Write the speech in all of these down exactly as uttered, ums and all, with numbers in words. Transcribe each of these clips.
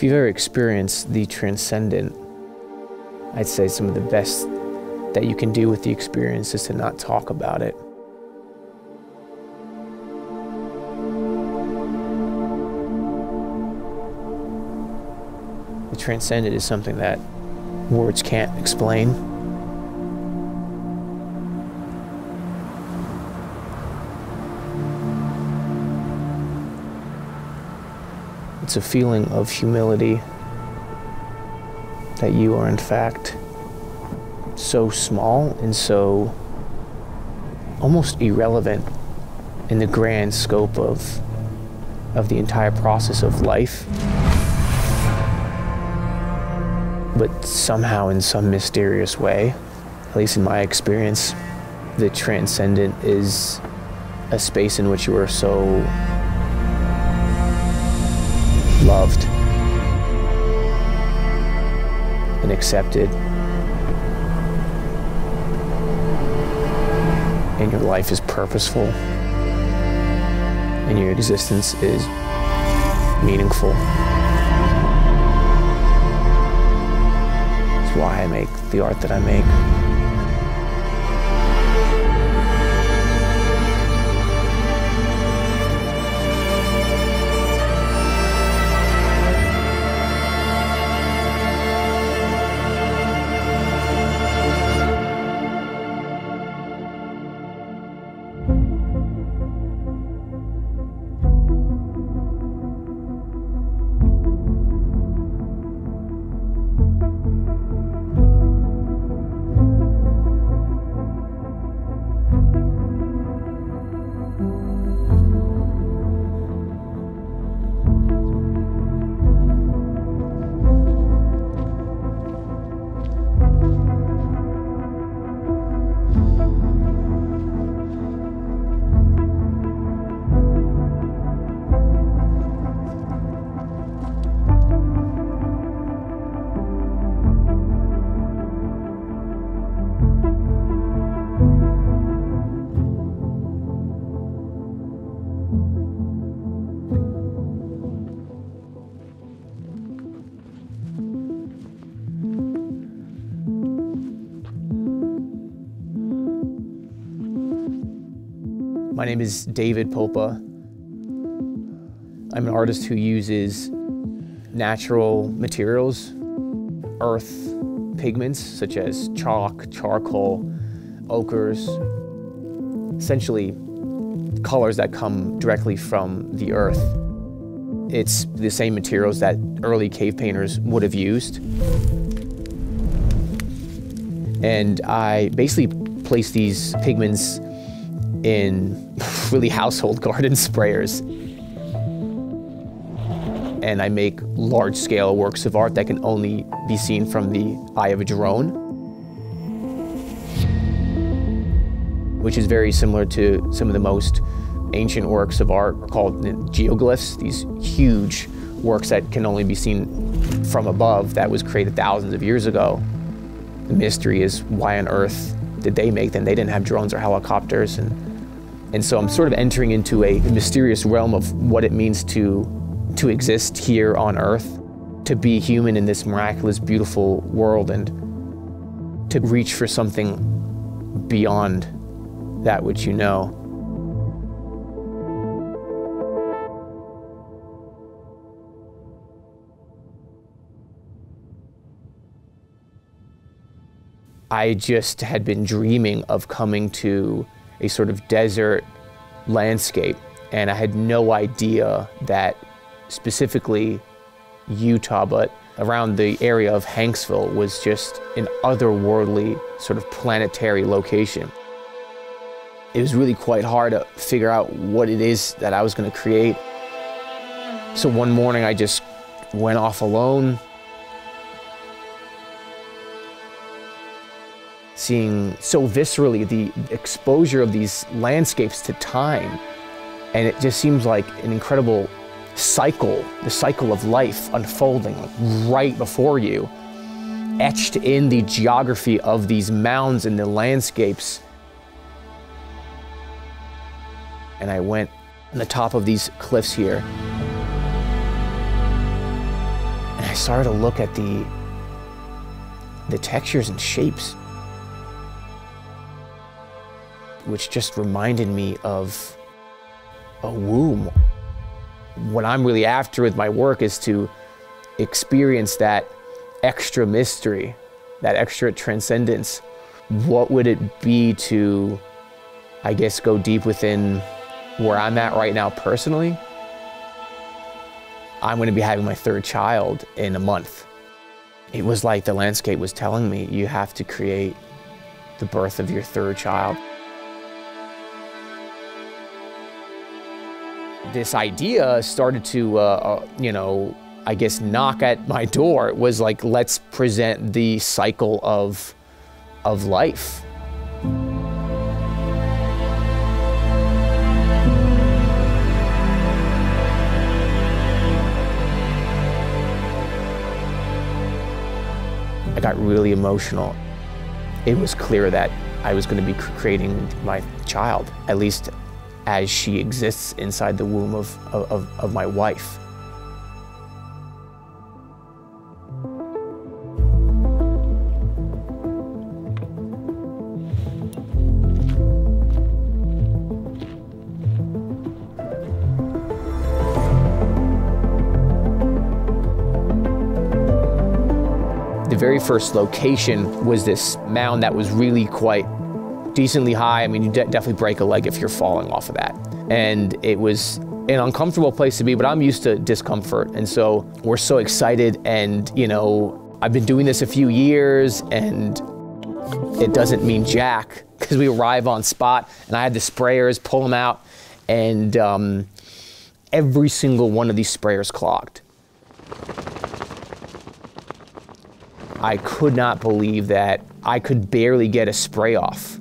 If you've ever experienced the transcendent, I'd say some of the best that you can do with the experience is to not talk about it. The transcendent is something that words can't explain. It's a feeling of humility, that you are in fact so small and so almost irrelevant in the grand scope of, of the entire process of life. But somehow, in some mysterious way, at least in my experience, the transcendent is a space in which you are so loved and accepted, and your life is purposeful, and your existence is meaningful. Why I make the art that I make. My name is David Popa. I'm an artist who uses natural materials, earth pigments such as chalk, charcoal, ochres, essentially colors that come directly from the earth. It's the same materials that early cave painters would have used. And I basically place these pigments in really household garden sprayers. And I make large-scale works of art that can only be seen from the eye of a drone, which is very similar to some of the most ancient works of art called geoglyphs, these huge works that can only be seen from above that was created thousands of years ago. The mystery is, why on earth did they make them? They didn't have drones or helicopters. And And so I'm sort of entering into a mysterious realm of what it means to, to exist here on Earth, to be human in this miraculous, beautiful world, and to reach for something beyond that which you know. I just had been dreaming of coming to a sort of desert landscape. And I had no idea that specifically Utah, but around the area of Hanksville, was just an otherworldly sort of planetary location. It was really quite hard to figure out what it is that I was gonna create. So one morning I just went off alone, seeing so viscerally the exposure of these landscapes to time. And it just seems like an incredible cycle, the cycle of life unfolding right before you, etched in the geography of these mounds and the landscapes. And I went on the top of these cliffs here. I started to look at the, the textures and shapes, which just reminded me of a womb. What I'm really after with my work is to experience that extra mystery, that extra transcendence. What would it be to, I guess, go deep within where I'm at right now personally? I'm going to be having my third child in a month. It was like the landscape was telling me, you have to create the birth of your third child. This idea started to, uh, uh, you know, I guess knock at my door. It was like, let's present the cycle of, of life. I got really emotional. It was clear that I was going to be creating my child, at least as she exists inside the womb of, of, of my wife. The very first location was this mound that was really quite decently high. I mean, you de definitely break a leg if you're falling off of that. And it was an uncomfortable place to be, but I'm used to discomfort. And so we're so excited, and you know, I've been doing this a few years and it doesn't mean jack, because we arrive on spot and I had the sprayers, pull them out, and um, every single one of these sprayers clogged. I could not believe that I could barely get a spray off.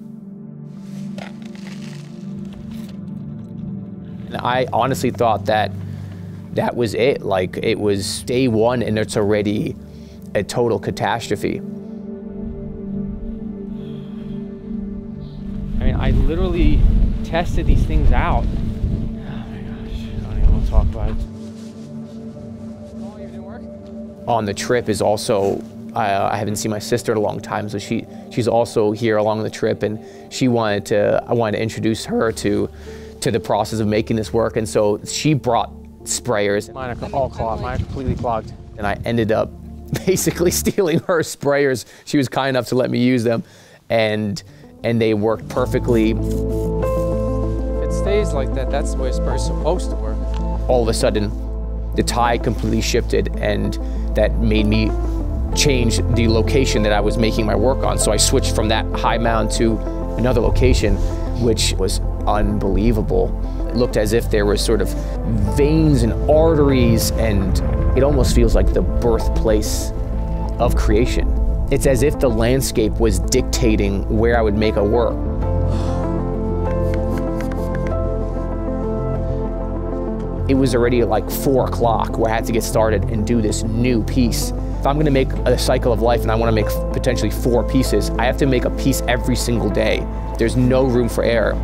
And I honestly thought that that was it. Like, it was day one and it's already a total catastrophe. I mean, I literally tested these things out. Oh my gosh, I don't even want to talk about it. Oh, you didn't work? On the trip is also, Uh, I haven't seen my sister in a long time, so she she's also here along the trip, and she wanted to I wanted to introduce her to to the process of making this work, and so she brought sprayers. Mine are all clogged. Mine are completely clogged, and I ended up basically stealing her sprayers. She was kind enough to let me use them, and and they worked perfectly. If it stays like that, that's the way a sprayer's supposed to work. All of a sudden, the tide completely shifted, and that made me change the location that I was making my work on. So I switched from that high mound to another location, which was unbelievable. It looked as if there were sort of veins and arteries, and it almost feels like the birthplace of creation. It's as if the landscape was dictating where I would make a work. It was already like four o'clock where I had to get started and do this new piece. If I'm gonna make a cycle of life and I wanna make potentially four pieces, I have to make a piece every single day. There's no room for error.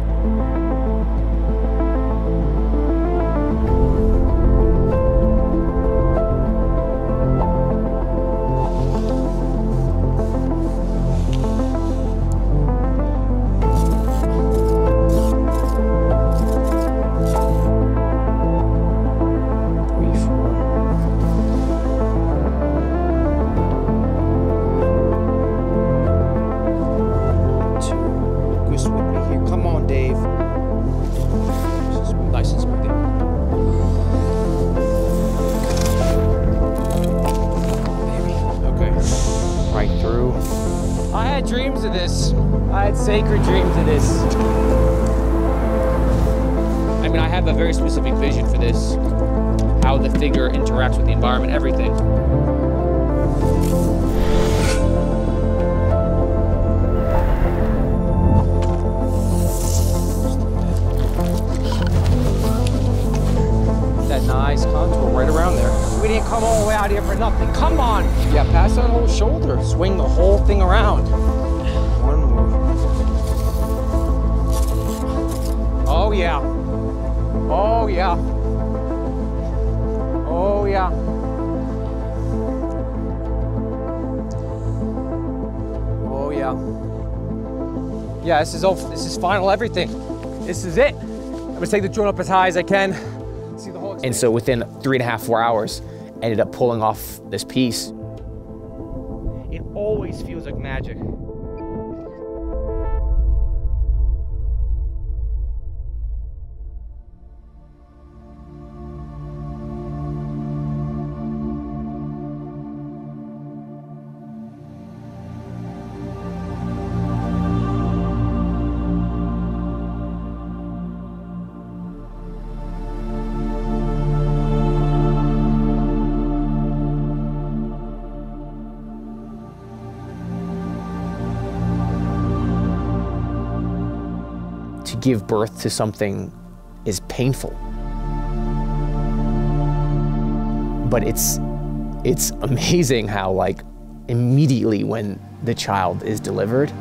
Sacred dreams of this. I mean, I have a very specific vision for this, how the figure interacts with the environment, everything. That nice contour right around there. We didn't come all the way out here for nothing. Come on. Yeah, pass that whole shoulder. Swing the whole thing around. Oh yeah, oh yeah, oh yeah. Yeah, this is all, this is final everything. This is it. I'm gonna take the drone up as high as I can. See the whole experience. And so within three and a half, four hours, ended up pulling off this piece. It always feels like magic. Give birth to something is painful, but it's it's amazing how, like, immediately when the child is delivered,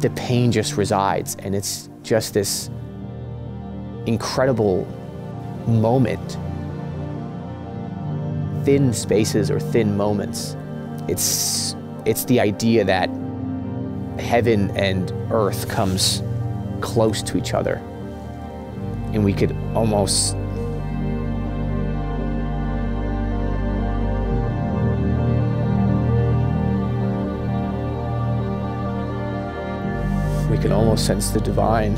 the pain just resides, and it's just this incredible moment. Thin spaces or thin moments. It's it's the idea that heaven and earth comes close to each other, and we could almost we could almost sense the divine.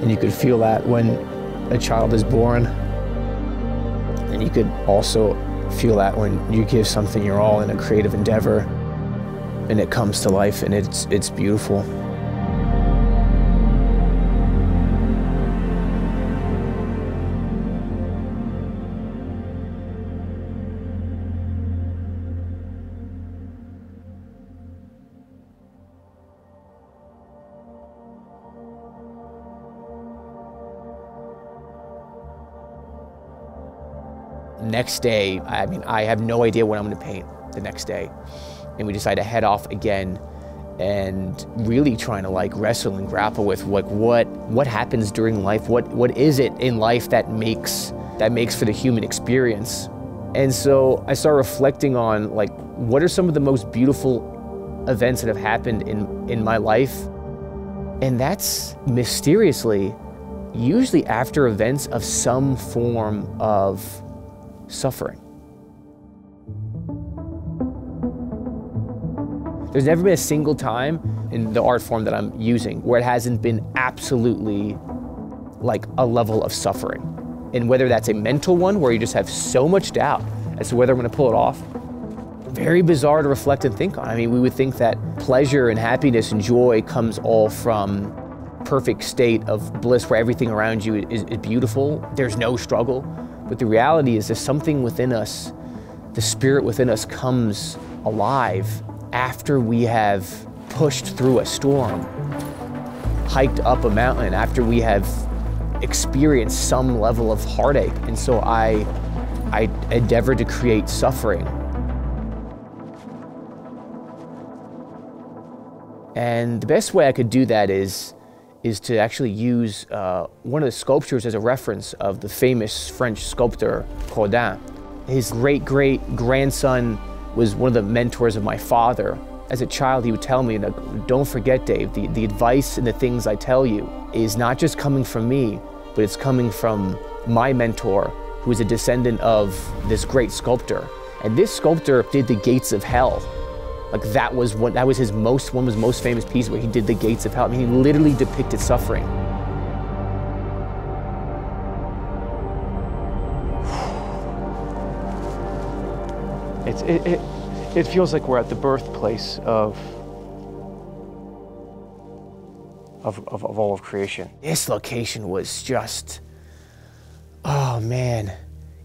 And you could feel that when a child is born, and you could also feel that when you give something your all in a creative endeavor, and it comes to life, and it's it's beautiful. Next day, I mean, I have no idea what I'm gonna paint the next day. And we decide to head off again, and really trying to, like, wrestle and grapple with, like, what what happens during life? What what is it in life that makes that makes for the human experience? And so I start reflecting on, like, what are some of the most beautiful events that have happened in, in my life? And that's mysteriously, usually after events of some form of suffering. There's never been a single time in the art form that I'm using where it hasn't been absolutely, like, a level of suffering. And whether that's a mental one where you just have so much doubt as to whether I'm gonna pull it off, very bizarre to reflect and think on. I mean, we would think that pleasure and happiness and joy comes all from perfect state of bliss where everything around you is, is beautiful, there's no struggle. But the reality is there's something within us, the spirit within us comes alive after we have pushed through a storm, hiked up a mountain, after we have experienced some level of heartache. And so I, I endeavor to create suffering. And the best way I could do that is is to actually use uh, one of the sculptures as a reference of the famous French sculptor, Rodin. His great-great-grandson was one of the mentors of my father. As a child, he would tell me, don't forget, Dave, the, the advice and the things I tell you is not just coming from me, but it's coming from my mentor, who is a descendant of this great sculptor. And this sculptor did the Gates of Hell. Like, that was one, that was his most, one of his most famous pieces, where he did the Gates of Hell. I mean, he literally depicted suffering. It's, it, it, it feels like we're at the birthplace of, of, of, of all of creation. This location was just, oh man.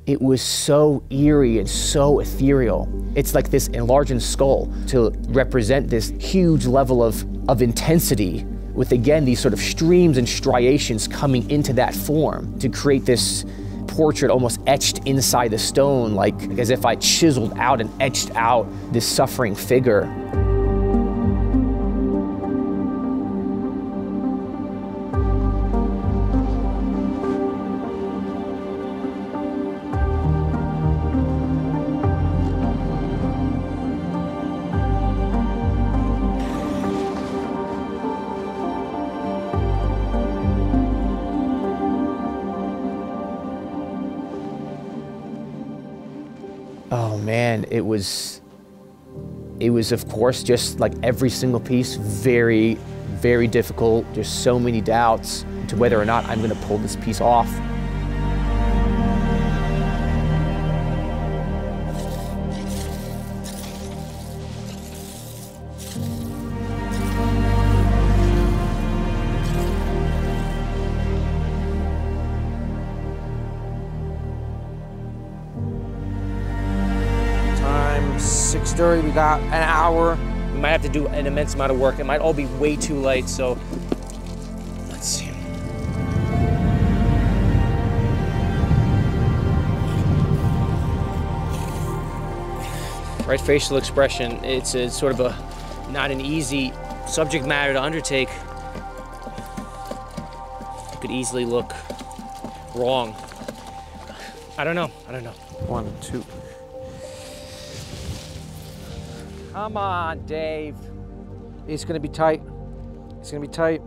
It was so eerie and so ethereal. It's like this enlarged skull to represent this huge level of, of intensity with, again, these sort of streams and striations coming into that form to create this portrait almost etched inside the stone, like as if I chiseled out and etched out this suffering figure. man, it was, it was of course just like every single piece, very, very difficult. There's so many doubts to whether or not I'm gonna pull this piece off. We got an hour. We might have to do an immense amount of work. It might all be way too late, so let's see. Right facial expression, it's a sort of a, not an easy subject matter to undertake. It could easily look wrong. I don't know, I don't know. One, two. Come on, Dave. It's gonna be tight. It's gonna be tight.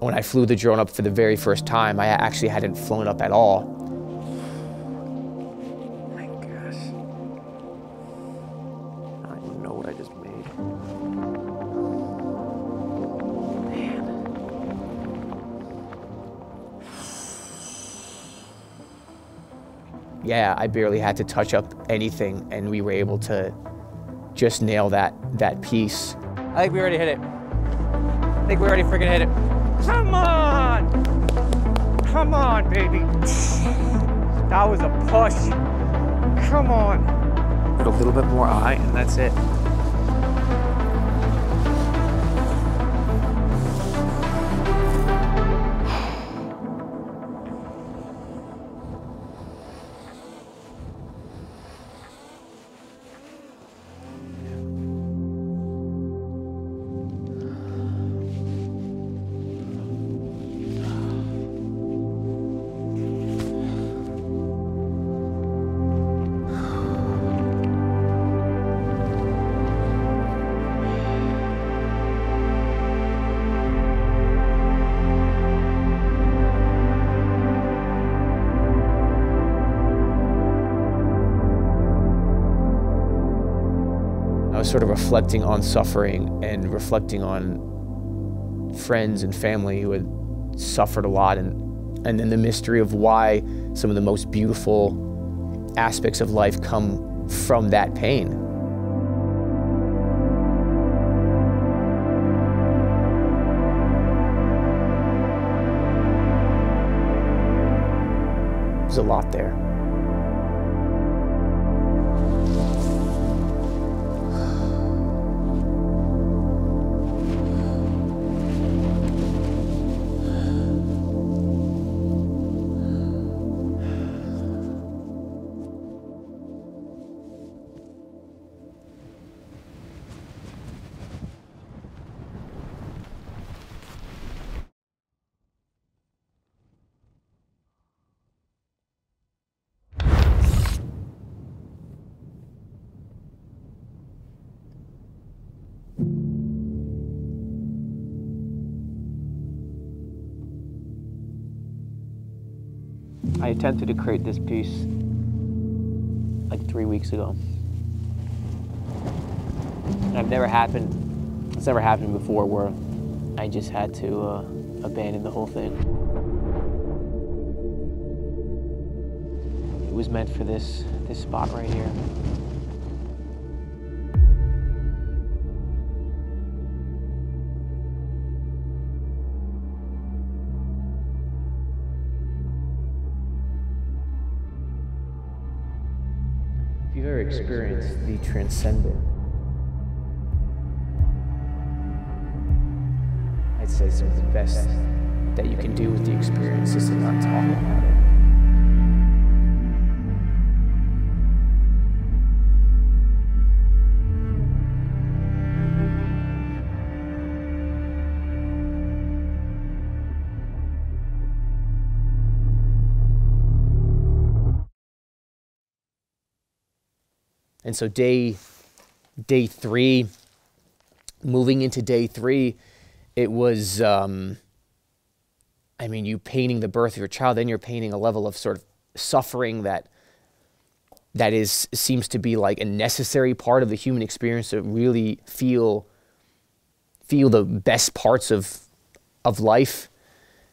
When I flew the drone up for the very first time, I actually hadn't flown up at all. Yeah, I barely had to touch up anything, and we were able to just nail that that piece. I think we already hit it. I think we already freaking hit it. Come on! Come on, baby. That was a push. Come on. Put a little bit more eye, and that's it. Sort of reflecting on suffering and reflecting on friends and family who had suffered a lot, and, and then the mystery of why some of the most beautiful aspects of life come from that pain. There's a lot there. I attempted to create this piece like three weeks ago. And I've never happened, it's never happened before where I just had to uh, abandon the whole thing. It was meant for this, this spot right here. Experience the transcendent. I'd say some of the best that you can do with the experience is to not talk about it. And so day day three, moving into day three, it was, um, I mean, you painting the birth of your child, then you're painting a level of sort of suffering that that is seems to be like a necessary part of the human experience to really feel feel the best parts of of life.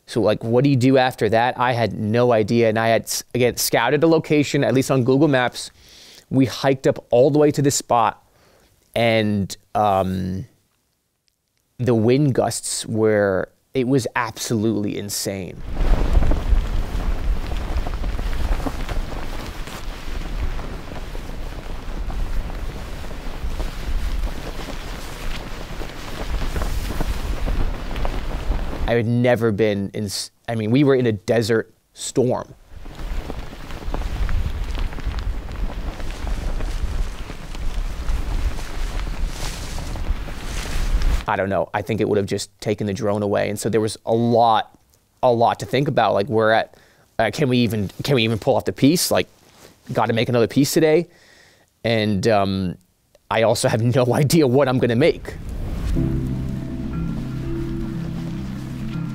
So like, what do you do after that? I had no idea. And I had, again, scouted a location, at least on Google Maps. We hiked up all the way to this spot, and um, the wind gusts were, it was absolutely insane. I had never been in, I mean, we were in a desert storm. I don't know, I think it would have just taken the drone away. And so there was a lot, a lot to think about. Like, we're at, uh, can we even, can we even pull off the piece? Like, got to make another piece today. And um, I also have no idea what I'm gonna make.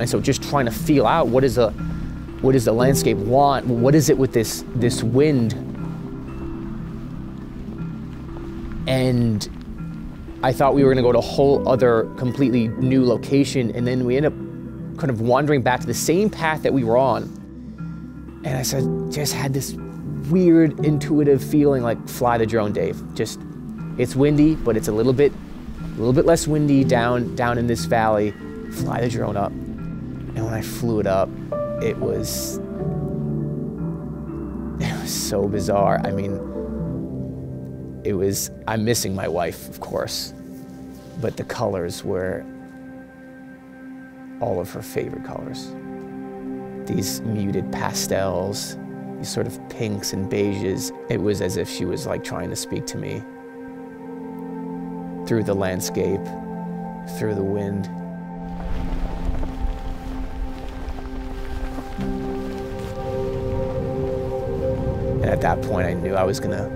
And so just trying to feel out what is a, what does the landscape want? What is it with this, this wind? And I thought we were gonna go to a whole other completely new location, and then we end up kind of wandering back to the same path that we were on. And I said, just had this weird intuitive feeling like, fly the drone, Dave. Just, it's windy, but it's a little bit, a little bit less windy down, down in this valley. Fly the drone up. And when I flew it up, it was, it was so bizarre. I mean, it was, I'm missing my wife, of course, but the colors were all of her favorite colors. These muted pastels, these sort of pinks and beiges. It was as if she was like trying to speak to me through the landscape, through the wind. And at that point, I knew I was gonna,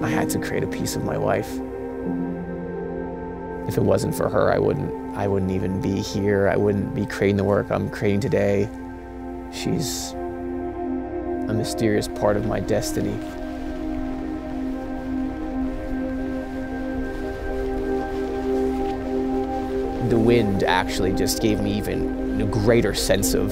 I had to create a piece of my life. If it wasn't for her, I wouldn't, I wouldn't even be here. I wouldn't be creating the work I'm creating today. She's a mysterious part of my destiny. The wind actually just gave me even a greater sense of,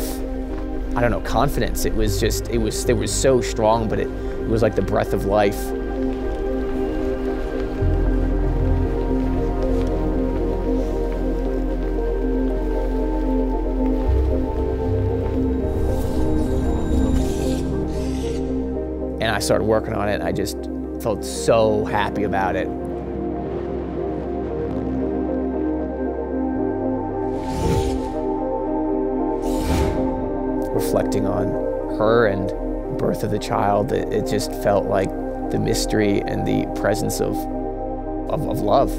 I don't know, confidence. It was just, it was, they were so strong, but it, it was like the breath of life. And I started working on it, and I just felt so happy about it. Reflecting on her and the birth of the child, it, it just felt like the mystery and the presence of, of, of love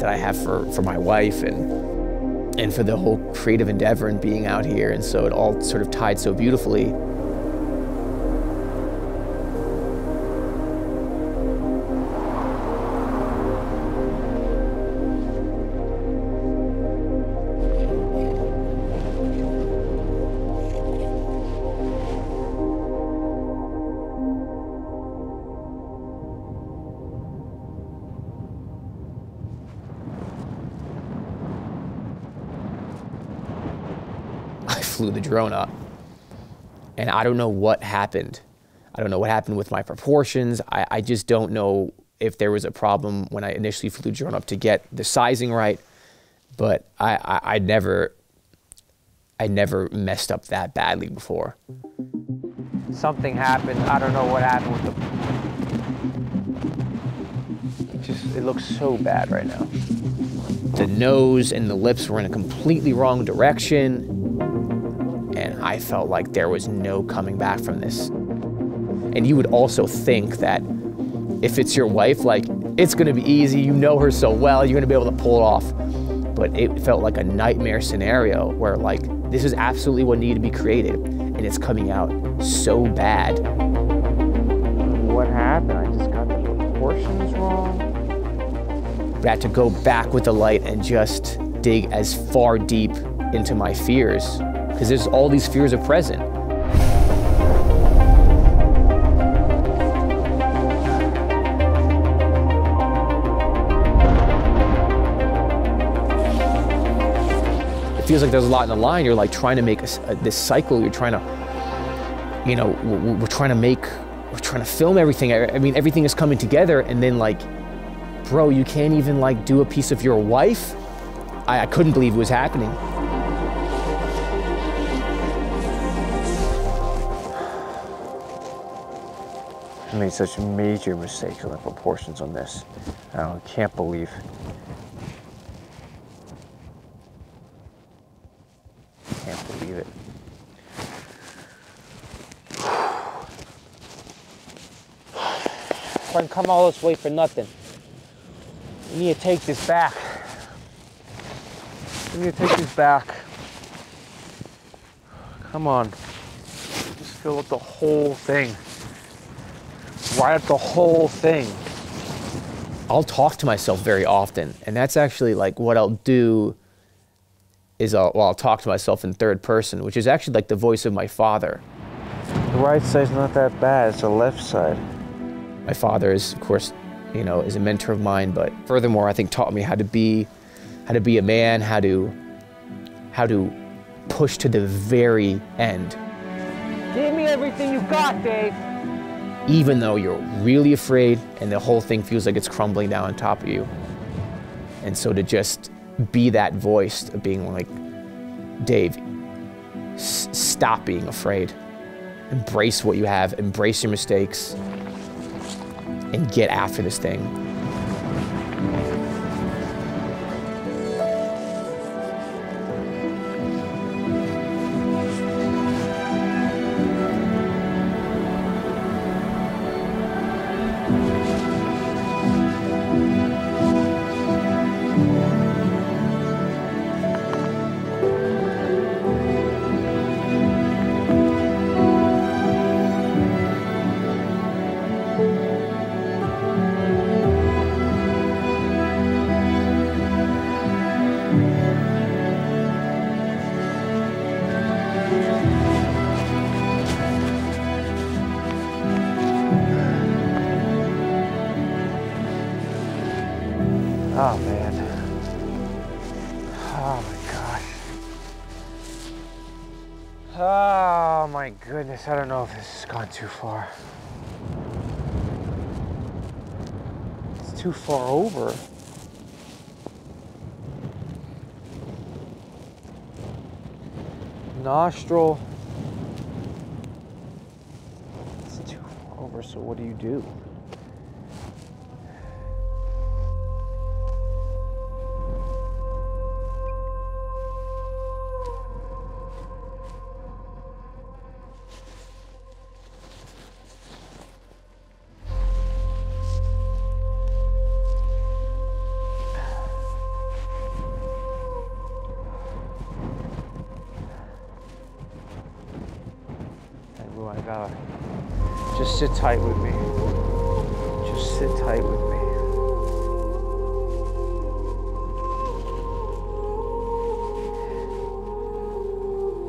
that I have for, for my wife and, and for the whole creative endeavor and being out here. And so it all sort of tied so beautifully. Flew the drone up, and I don't know what happened. I don't know what happened with my proportions. I, I just don't know if there was a problem when I initially flew the drone up to get the sizing right, but I, I, I never, I never messed up that badly before. Something happened, I don't know what happened with the, it just, it looks so bad right now. The nose and the lips were in a completely wrong direction. And I felt like there was no coming back from this. And you would also think that if it's your wife, like, it's gonna be easy, you know her so well, you're gonna be able to pull it off. But it felt like a nightmare scenario where, like, this is absolutely what needed to be created, and it's coming out so bad. What happened? I just got the proportion was wrong. I had to go back with the light and just dig as far deep into my fears, because there's all these fears are present. It feels like there's a lot in the line. You're like trying to make a, a, this cycle. You're trying to, you know, we're, we're trying to make, we're trying to film everything. I, I mean, everything is coming together, and then like, bro, you can't even like do a piece of your wife. I, I couldn't believe it was happening. I made such major mistakes on the proportions on this. I can't believe. Can't believe it. I didn't come all this way for nothing. We need to take this back. We need to take this back. Come on. Just fill up the whole thing. Write up the whole thing. I'll talk to myself very often, and that's actually like what I'll do. Is I'll, well, I'll talk to myself in third person, which is actually like the voice of my father. The right side's not that bad, it's the left side. My father is, of course, you know, is a mentor of mine, but furthermore, I think taught me how to be, how to be a man, how to, how to push to the very end. Give me everything you got, Dave. Even though you're really afraid and the whole thing feels like it's crumbling down on top of you. And so to just be that voice of being like, Dave, s stop being afraid. Embrace what you have, embrace your mistakes, and get after this thing. Oh, man. Oh, my gosh. Oh, my goodness. I don't know if this has gone too far. It's too far over. Nostril. It's too far over, so what do you do? Oh my God. Just sit tight with me. Just sit tight with me.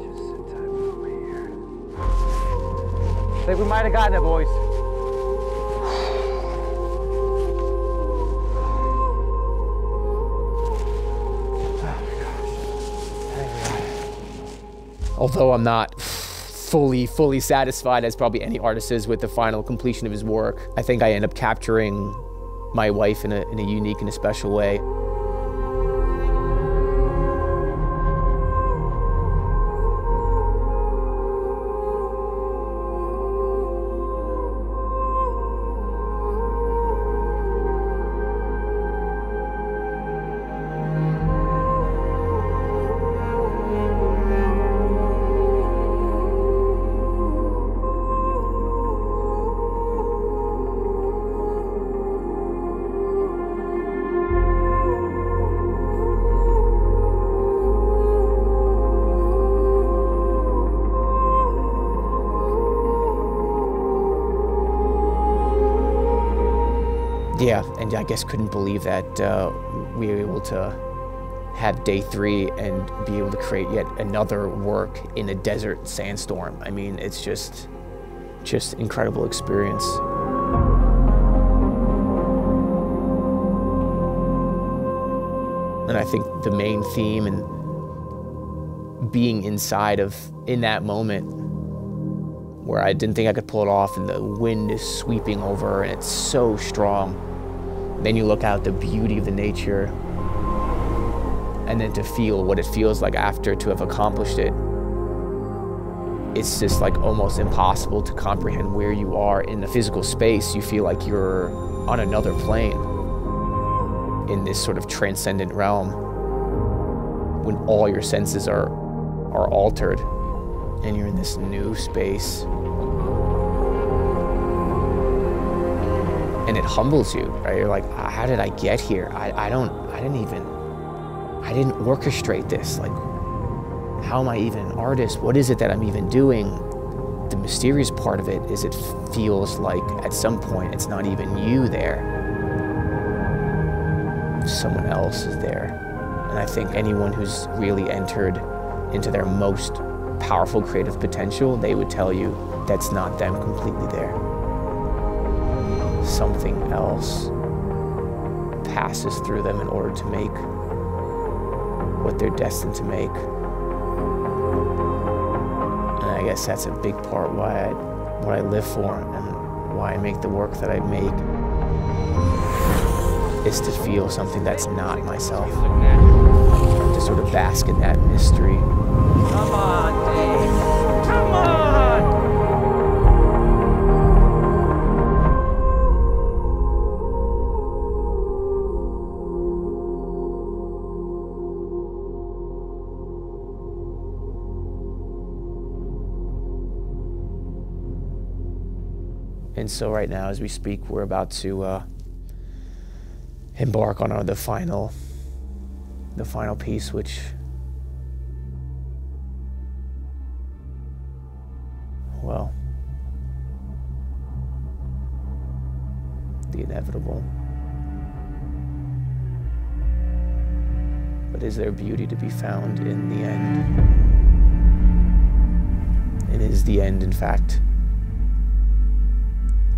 Just sit tight with me here. I think we might have gotten it, boys. Although I'm not fully, fully satisfied, as probably any artist is, with the final completion of his work, I think I end up capturing my wife in a, in a unique and a special way. yeah, and I guess couldn't believe that uh, we were able to have day three and be able to create yet another work in a desert sandstorm. I mean, it's just, just incredible experience. And I think the main theme and being inside of, in that moment where I didn't think I could pull it off and the wind is sweeping over and it's so strong. Then you look out the beauty of the nature and then to feel what it feels like after to have accomplished it. It's just like almost impossible to comprehend where you are in the physical space. You feel like you're on another plane, in this sort of transcendent realm, when all your senses are, are altered and you're in this new space. And it humbles you, right? You're like, how did I get here? I, I don't, I didn't even, I didn't orchestrate this. Like, how am I even an artist? What is it that I'm even doing? The mysterious part of it is it feels like at some point it's not even you there. Someone else is there. And I think anyone who's really entered into their most powerful creative potential, they would tell you that's not them completely there. Something else passes through them in order to make what they're destined to make. And I guess that's a big part why I, what I live for and why I make the work that I make. Is to feel something that's not myself. To sort of bask in that mystery. Come on, Dave. Come on! And so right now, as we speak, we're about to uh, embark on our, the final, the final piece, which well, the inevitable. But is there beauty to be found in the end? It is the end, in fact,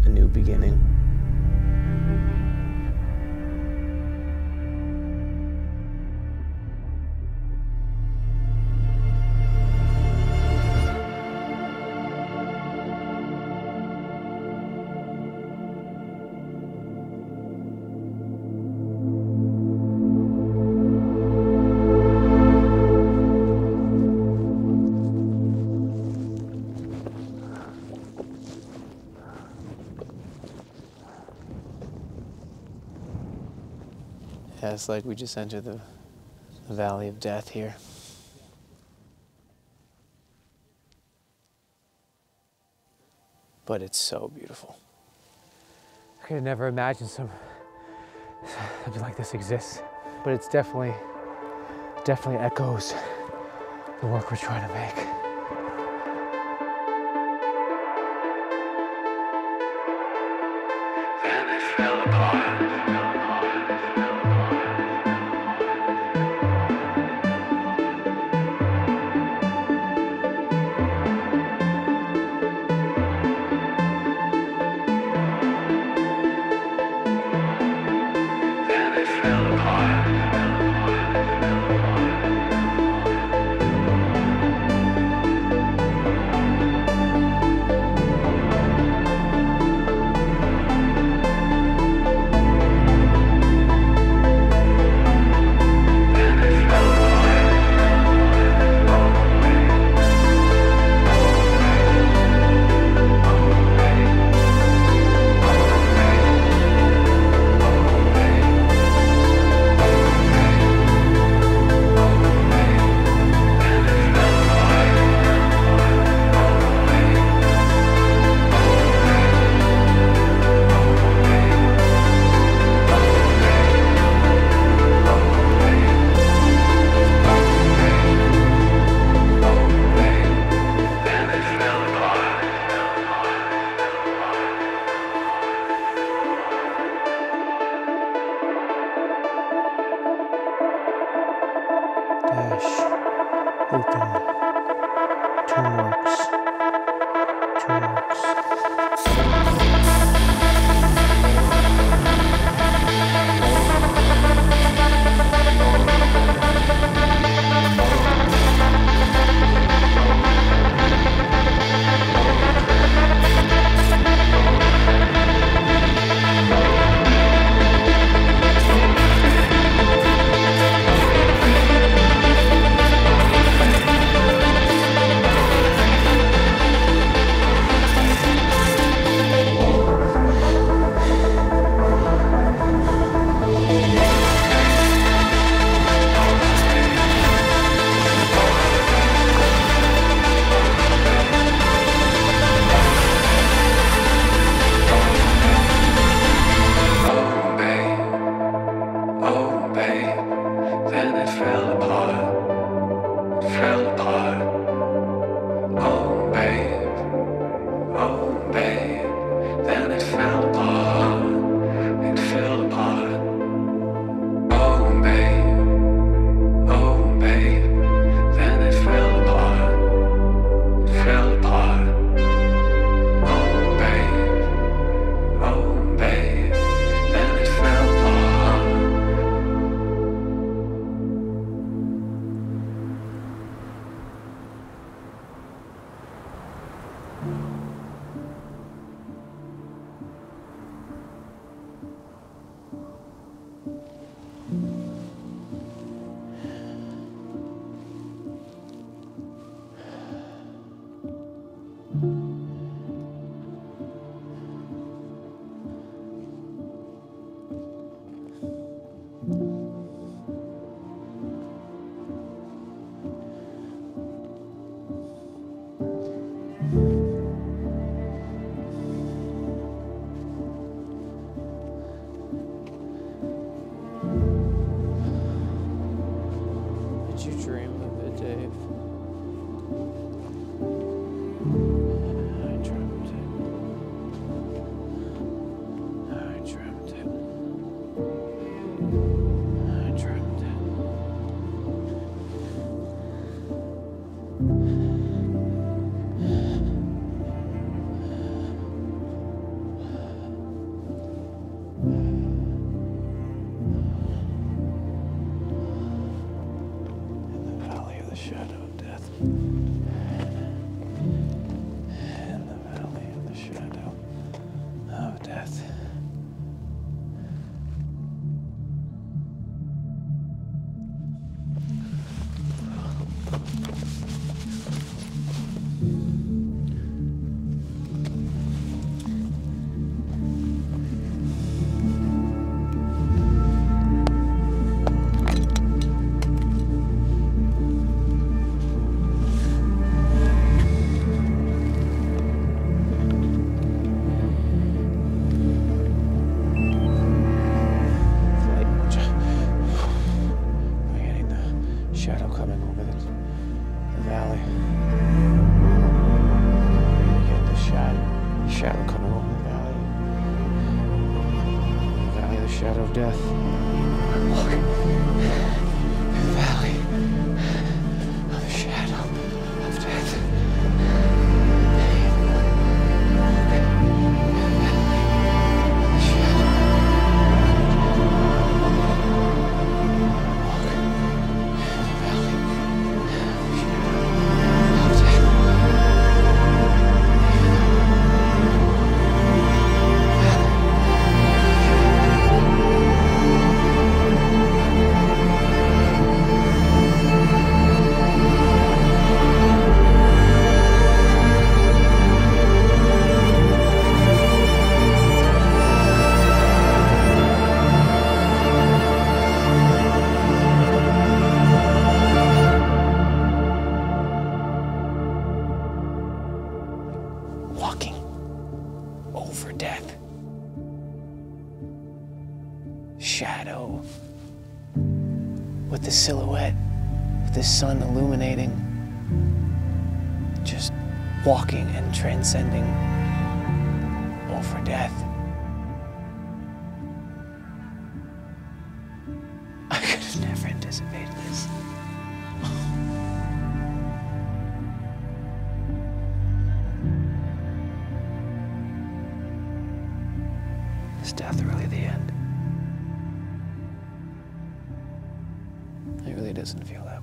a new beginning. Yeah, it's like we just entered the, the valley of death here. But it's so beautiful. I could have never imagined some, something like this exists. But it's definitely, definitely echoes the work we're trying to make. Then it fell apart. Thank you. shadow coming over the valley. The valley of the shadow of death. Look. The valley of the shadow of death. Shadow with the silhouette, with the sun illuminating, just walking and transcending over death. I could have never anticipated this. Is death really the end? It really doesn't feel that.